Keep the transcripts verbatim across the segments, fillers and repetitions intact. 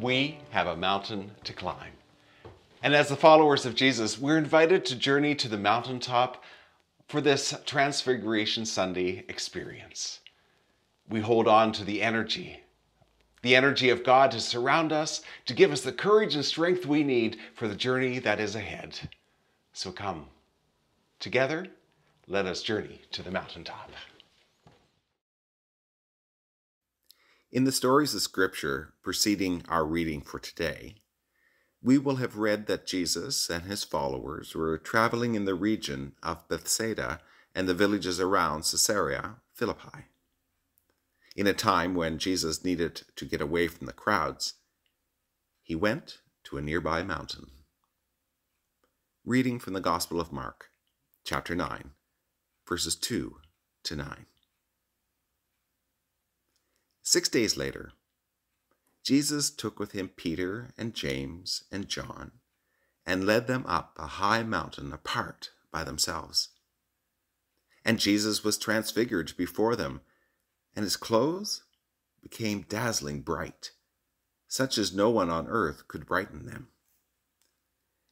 We have a mountain to climb. And as the followers of Jesus, we're invited to journey to the mountaintop for this Transfiguration Sunday experience. We hold on to the energy, the energy of God to surround us, to give us the courage and strength we need for the journey that is ahead. So come, together, let us journey to the mountaintop. In the stories of Scripture preceding our reading for today, we will have read that Jesus and his followers were traveling in the region of Bethsaida and the villages around Caesarea Philippi. In a time when Jesus needed to get away from the crowds, he went to a nearby mountain. Reading from the Gospel of Mark, chapter nine, verses two to nine. Six days later, Jesus took with him Peter and James and John and led them up a high mountain apart by themselves. And Jesus was transfigured before them, and his clothes became dazzling bright, such as no one on earth could brighten them.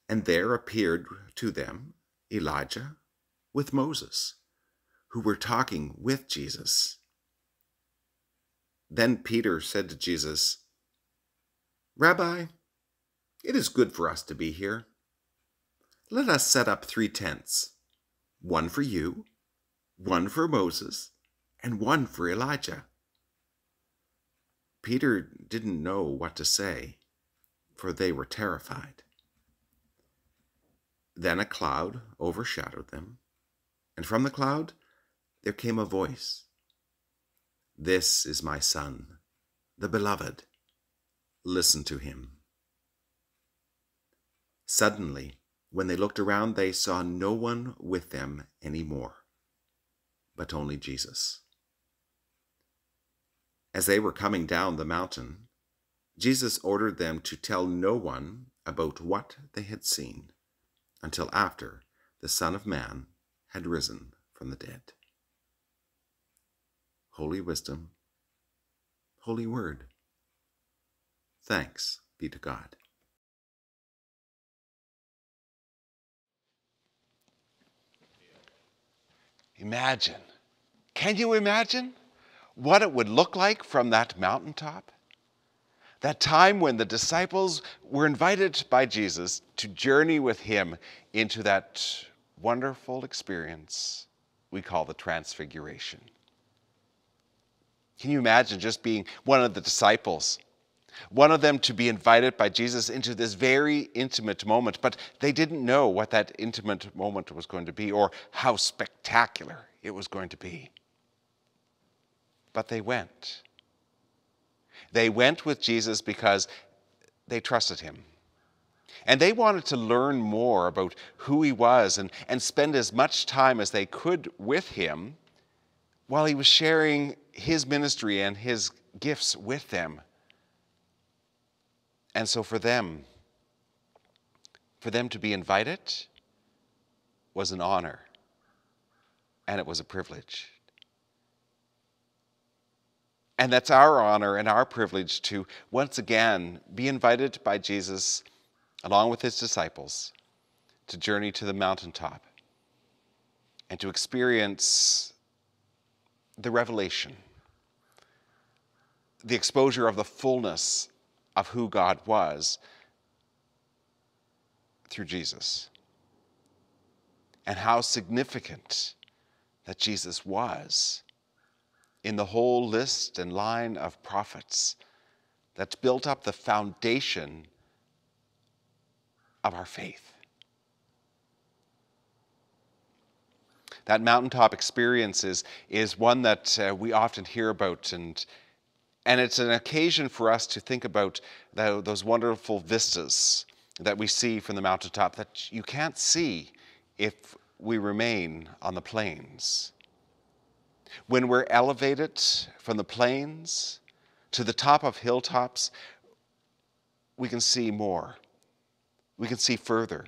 And there appeared to them Elijah with Moses, who were talking with Jesus. Then Peter said to Jesus, "Rabbi, it is good for us to be here. Let us set up three tents, one for you, one for Moses, and one for Elijah." Peter didn't know what to say, for they were terrified. Then a cloud overshadowed them, and from the cloud there came a voice, "This is my Son, the Beloved. Listen to him." Suddenly, when they looked around, they saw no one with them any more, but only Jesus. As they were coming down the mountain, Jesus ordered them to tell no one about what they had seen until after the Son of Man had risen from the dead. Holy wisdom, holy word. Thanks be to God. Imagine, can you imagine what it would look like from that mountaintop? That time when the disciples were invited by Jesus to journey with him into that wonderful experience we call the Transfiguration. Can you imagine just being one of the disciples, one of them to be invited by Jesus into this very intimate moment, but they didn't know what that intimate moment was going to be or how spectacular it was going to be. But they went. They went with Jesus because they trusted him. And they wanted to learn more about who he was and, and spend as much time as they could with him while he was sharing his ministry and his gifts with them. And so for them, for them to be invited was an honor, and it was a privilege. And that's our honor and our privilege to once again be invited by Jesus, along with his disciples, to journey to the mountaintop and to experience the revelation, the exposure of the fullness of who God was through Jesus, and how significant that Jesus was in the whole list and line of prophets that's built up the foundation of our faith. That mountaintop experience is, is one that uh, we often hear about, and, and it's an occasion for us to think about the, those wonderful vistas that we see from the mountaintop that you can't see if we remain on the plains. When we're elevated from the plains to the top of hilltops, we can see more. We can see further.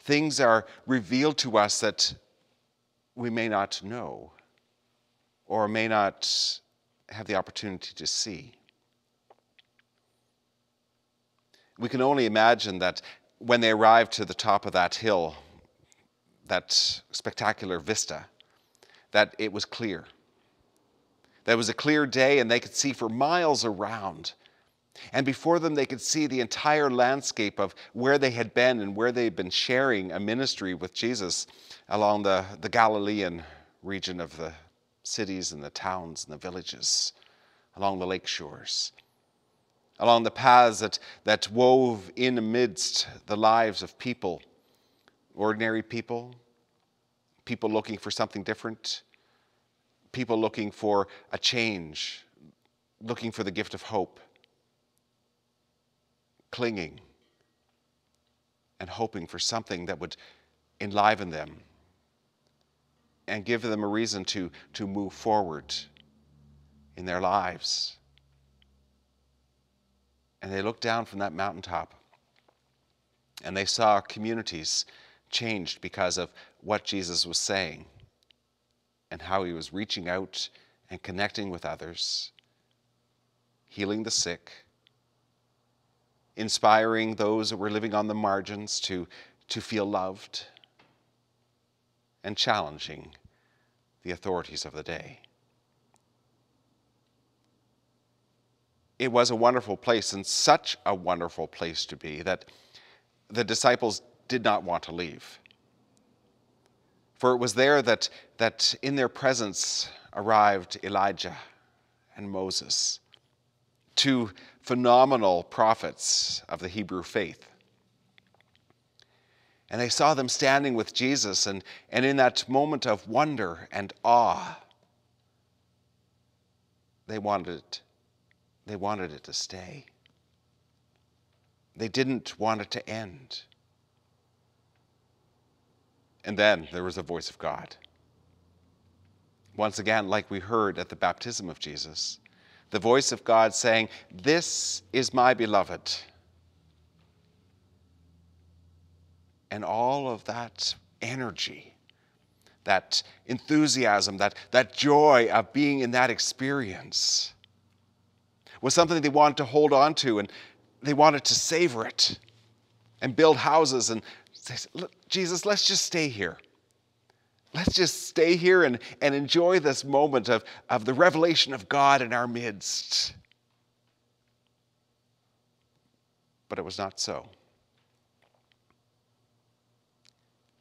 Things are revealed to us that we may not know or may not have the opportunity to see. We can only imagine that when they arrived to the top of that hill, that spectacular vista, that it was clear. That it was a clear day and they could see for miles around. And before them, they could see the entire landscape of where they had been and where they had been sharing a ministry with Jesus along the, the Galilean region of the cities and the towns and the villages, along the lake shores, along the paths that, that wove in amidst the lives of people, ordinary people, people looking for something different, people looking for a change, looking for the gift of hope, clinging and hoping for something that would enliven them and give them a reason to, to move forward in their lives. And they looked down from that mountaintop and they saw communities changed because of what Jesus was saying and how he was reaching out and connecting with others, healing the sick, inspiring those that were living on the margins to, to feel loved, and challenging the authorities of the day. It was a wonderful place, and such a wonderful place to be, that the disciples did not want to leave. For it was there that, that in their presence arrived Elijah and Moses, two phenomenal prophets of the Hebrew faith. And they saw them standing with Jesus, and, and in that moment of wonder and awe, they wanted it. They wanted it to stay. They didn't want it to end. And then there was a voice of God. Once again, like we heard at the baptism of Jesus, the voice of God saying, "This is my beloved." And all of that energy, that enthusiasm, that, that joy of being in that experience was something they wanted to hold on to, and they wanted to savor it and build houses and say, "Look, Jesus, let's just stay here. Let's just stay here and, and enjoy this moment of, of the revelation of God in our midst." But it was not so.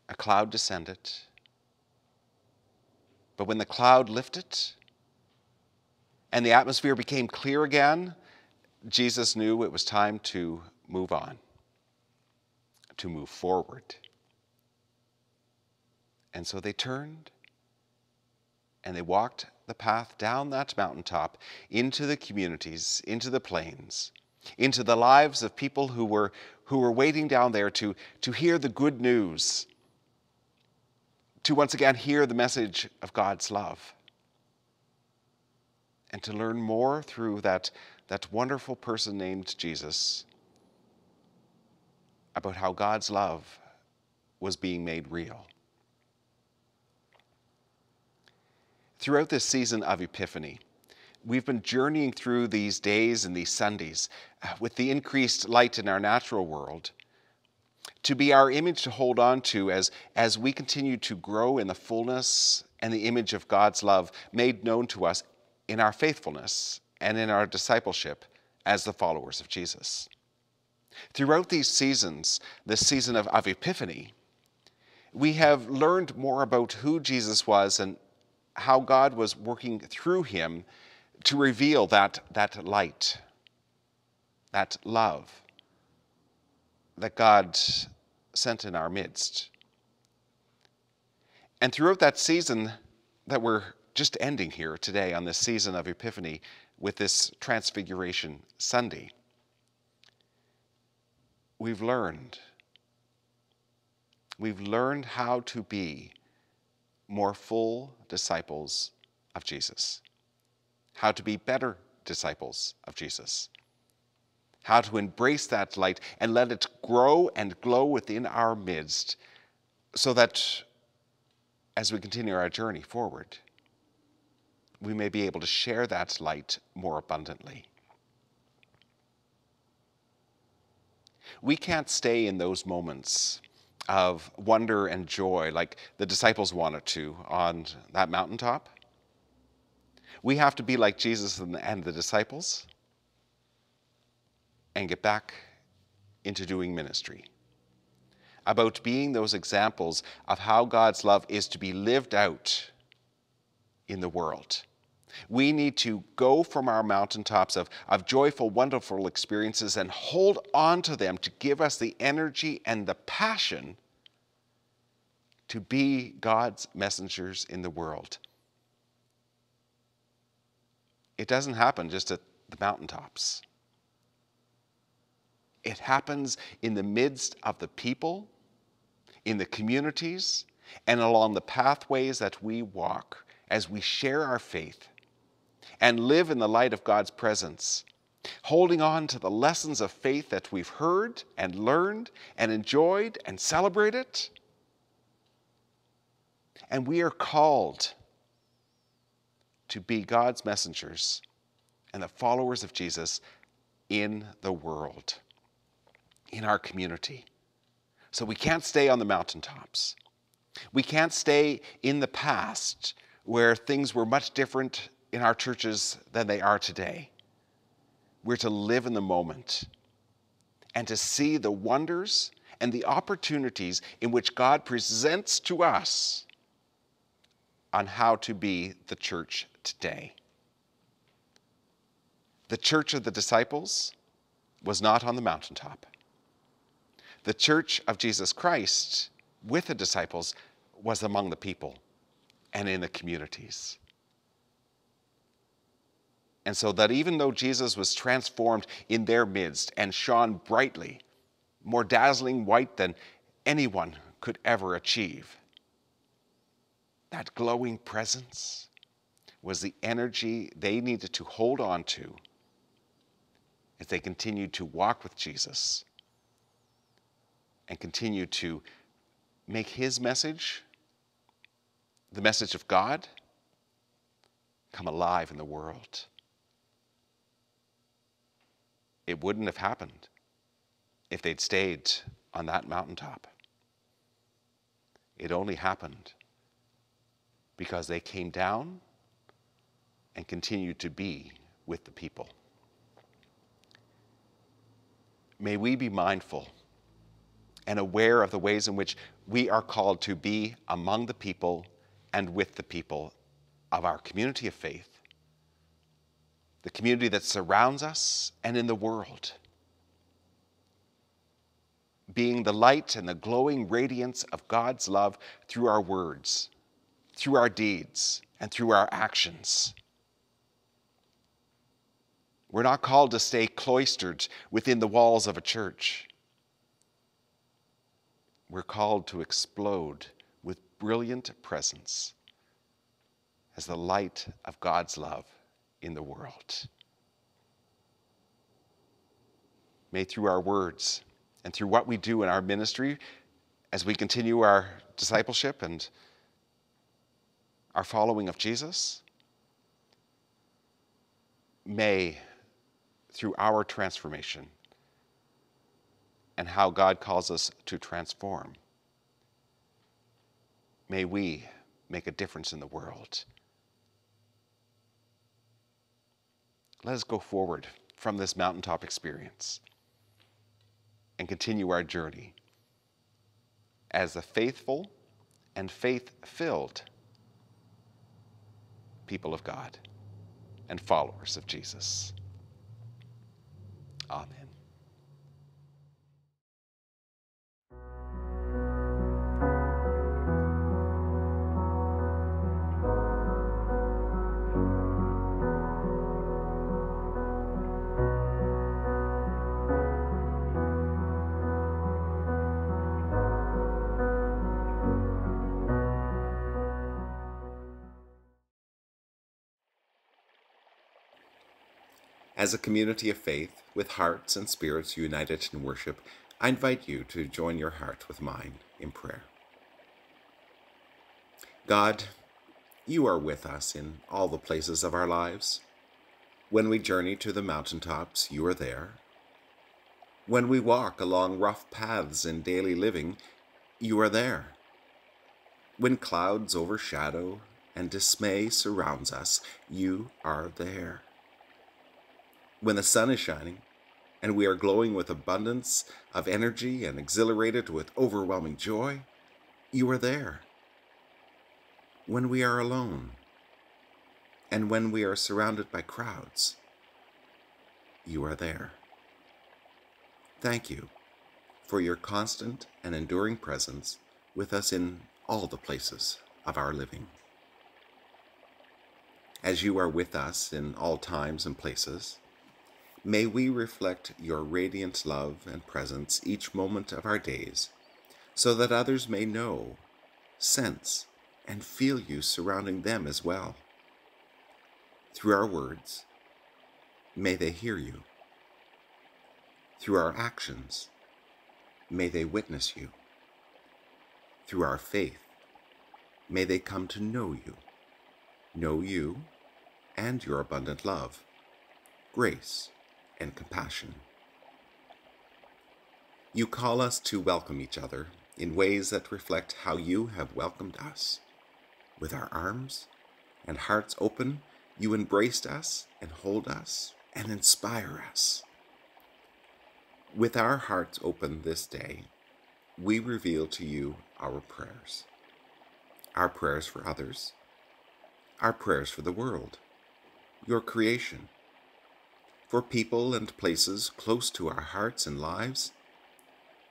A cloud descended, but when the cloud lifted and the atmosphere became clear again, Jesus knew it was time to move on, to move forward. And so they turned and they walked the path down that mountaintop into the communities, into the plains, into the lives of people who were, who were waiting down there to, to hear the good news, to once again hear the message of God's love, and to learn more through that, that wonderful person named Jesus about how God's love was being made real. Throughout this season of Epiphany, we've been journeying through these days and these Sundays with the increased light in our natural world, to be our image to hold on to as, as we continue to grow in the fullness and the image of God's love made known to us in our faithfulness and in our discipleship as the followers of Jesus. Throughout these seasons, this season of, of Epiphany, we have learned more about who Jesus was and how God was working through him to reveal that, that light, that love that God sent in our midst. And throughout that season that we're just ending here today on this season of Epiphany with this Transfiguration Sunday, we've learned, we've learned how to be more full disciples of Jesus, how to be better disciples of Jesus, how to embrace that light and let it grow and glow within our midst so that as we continue our journey forward, we may be able to share that light more abundantly. We can't stay in those moments of wonder and joy like the disciples wanted to on that mountaintop. We have to be like Jesus and the disciples and get back into doing ministry, about being those examples of how God's love is to be lived out in the world. We need to go from our mountaintops of, of joyful, wonderful experiences and hold on to them to give us the energy and the passion to be God's messengers in the world. It doesn't happen just at the mountaintops. It happens in the midst of the people, in the communities, and along the pathways that we walk as we share our faith and live in the light of God's presence, holding on to the lessons of faith that we've heard and learned and enjoyed and celebrated. And we are called to be God's messengers and the followers of Jesus in the world, in our community. So we can't stay on the mountaintops. We can't stay in the past where things were much different in our churches than they are today. We're to live in the moment and to see the wonders and the opportunities in which God presents to us on how to be the church today. The church of the disciples was not on the mountaintop. The church of Jesus Christ with the disciples was among the people and in the communities. And so that even though Jesus was transformed in their midst and shone brightly, more dazzling white than anyone could ever achieve, that glowing presence was the energy they needed to hold on to as they continued to walk with Jesus and continue to make his message, the message of God, come alive in the world. It wouldn't have happened if they'd stayed on that mountaintop. It only happened because they came down and continued to be with the people. May we be mindful and aware of the ways in which we are called to be among the people and with the people of our community of faith, the community that surrounds us and in the world, being the light and the glowing radiance of God's love through our words, through our deeds, and through our actions. We're not called to stay cloistered within the walls of a church. We're called to explode with brilliant presence as the light of God's love in the world. May through our words and through what we do in our ministry, as we continue our discipleship and our following of Jesus, may through our transformation and how God calls us to transform, may we make a difference in the world. Let us go forward from this mountaintop experience and continue our journey as the faithful and faith-filled people of God and followers of Jesus. Amen. As a community of faith, with hearts and spirits united in worship, I invite you to join your heart with mine in prayer. God, you are with us in all the places of our lives. When we journey to the mountaintops, you are there. When we walk along rough paths in daily living, you are there. When clouds overshadow and dismay surrounds us, you are there. When the sun is shining and we are glowing with abundance of energy and exhilarated with overwhelming joy, you are there. When we are alone and when we are surrounded by crowds, you are there. Thank you for your constant and enduring presence with us in all the places of our living. As you are with us in all times and places, may we reflect your radiant love and presence each moment of our days, so that others may know, sense, and feel you surrounding them as well. Through our words, may they hear you. Through our actions, may they witness you. Through our faith, may they come to know you, know you and your abundant love, grace, and compassion. You call us to welcome each other in ways that reflect how you have welcomed us. With our arms and hearts open, you embraced us and hold us and inspire us. With our hearts open this day, we reveal to you our prayers, our prayers for others, our prayers for the world, your creation, for people and places close to our hearts and lives,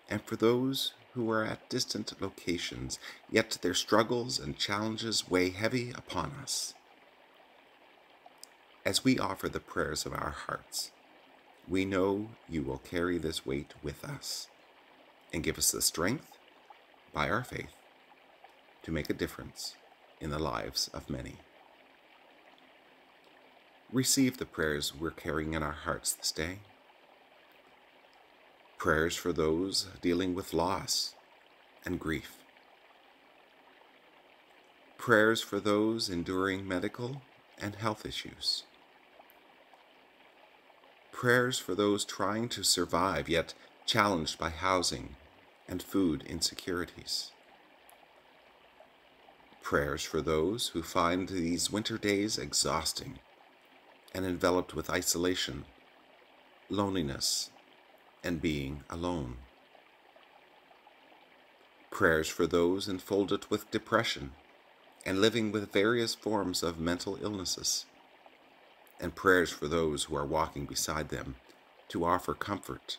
and for those who are at distant locations, yet their struggles and challenges weigh heavy upon us. As we offer the prayers of our hearts, we know you will carry this weight with us and give us the strength, by our faith, to make a difference in the lives of many. Receive the prayers we're carrying in our hearts this day. Prayers for those dealing with loss and grief. Prayers for those enduring medical and health issues. Prayers for those trying to survive yet challenged by housing and food insecurities. Prayers for those who find these winter days exhausting and enveloped with isolation, loneliness, and being alone. Prayers for those enfolded with depression and living with various forms of mental illnesses, and prayers for those who are walking beside them to offer comfort,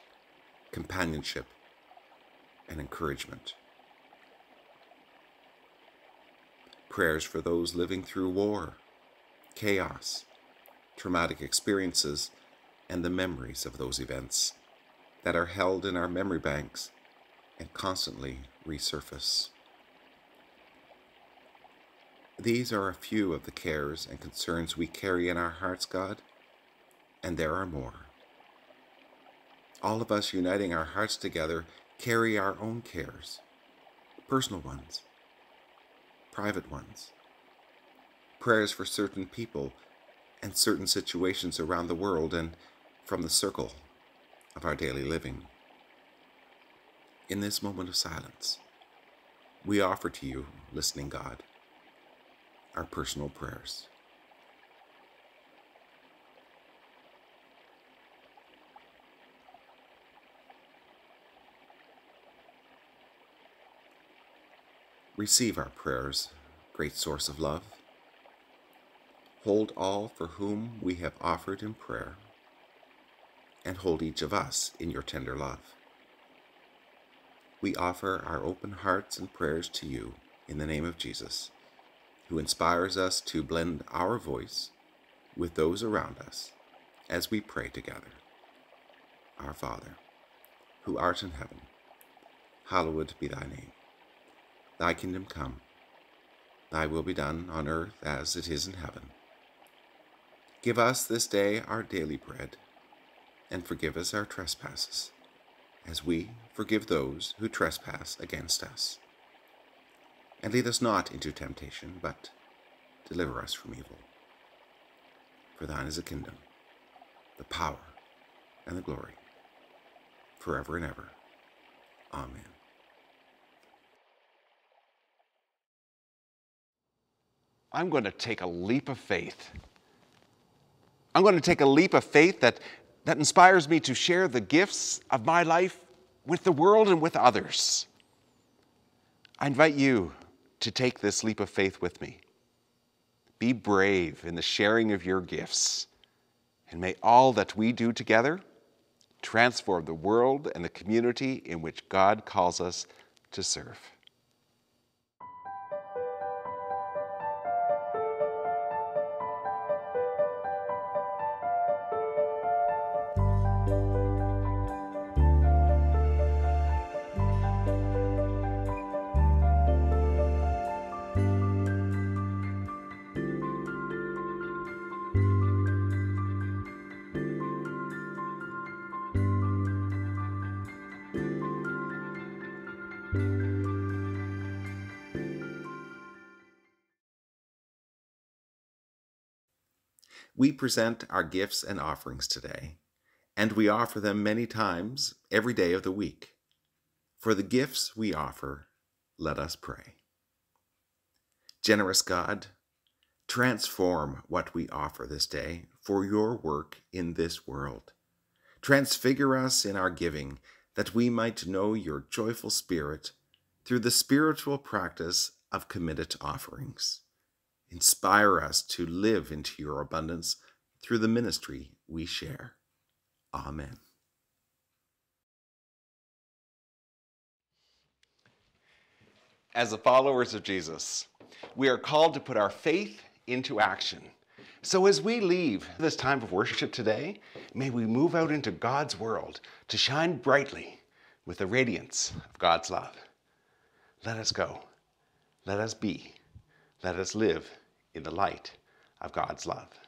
companionship, and encouragement. Prayers for those living through war, chaos, traumatic experiences, and the memories of those events that are held in our memory banks and constantly resurface. These are a few of the cares and concerns we carry in our hearts, God, and there are more. All of us uniting our hearts together carry our own cares, personal ones, private ones, prayers for certain people and certain situations around the world and from the circle of our daily living. In this moment of silence, we offer to you, listening God, our personal prayers. Receive our prayers, great source of love. Hold all for whom we have offered in prayer, and hold each of us in your tender love. We offer our open hearts and prayers to you in the name of Jesus, who inspires us to blend our voice with those around us as we pray together. Our Father, who art in heaven, hallowed be thy name. Thy kingdom come, thy will be done on earth as it is in heaven. Give us this day our daily bread, and forgive us our trespasses, as we forgive those who trespass against us. And lead us not into temptation, but deliver us from evil. For thine is the kingdom, the power, and the glory, forever and ever. Amen. I'm going to take a leap of faith. I'm going to take a leap of faith that, that inspires me to share the gifts of my life with the world and with others. I invite you to take this leap of faith with me. Be brave in the sharing of your gifts, and may all that we do together transform the world and the community in which God calls us to serve. We present our gifts and offerings today, and we offer them many times every day of the week. For the gifts we offer, let us pray. Generous God, transform what we offer this day for your work in this world. Transfigure us in our giving, that we might know your joyful spirit through the spiritual practice of committed offerings. Inspire us to live into your abundance through the ministry we share. Amen. As the followers of Jesus, we are called to put our faith into action. So as we leave this time of worship today, may we move out into God's world to shine brightly with the radiance of God's love. Let us go. Let us be. Let us live in the light of God's love.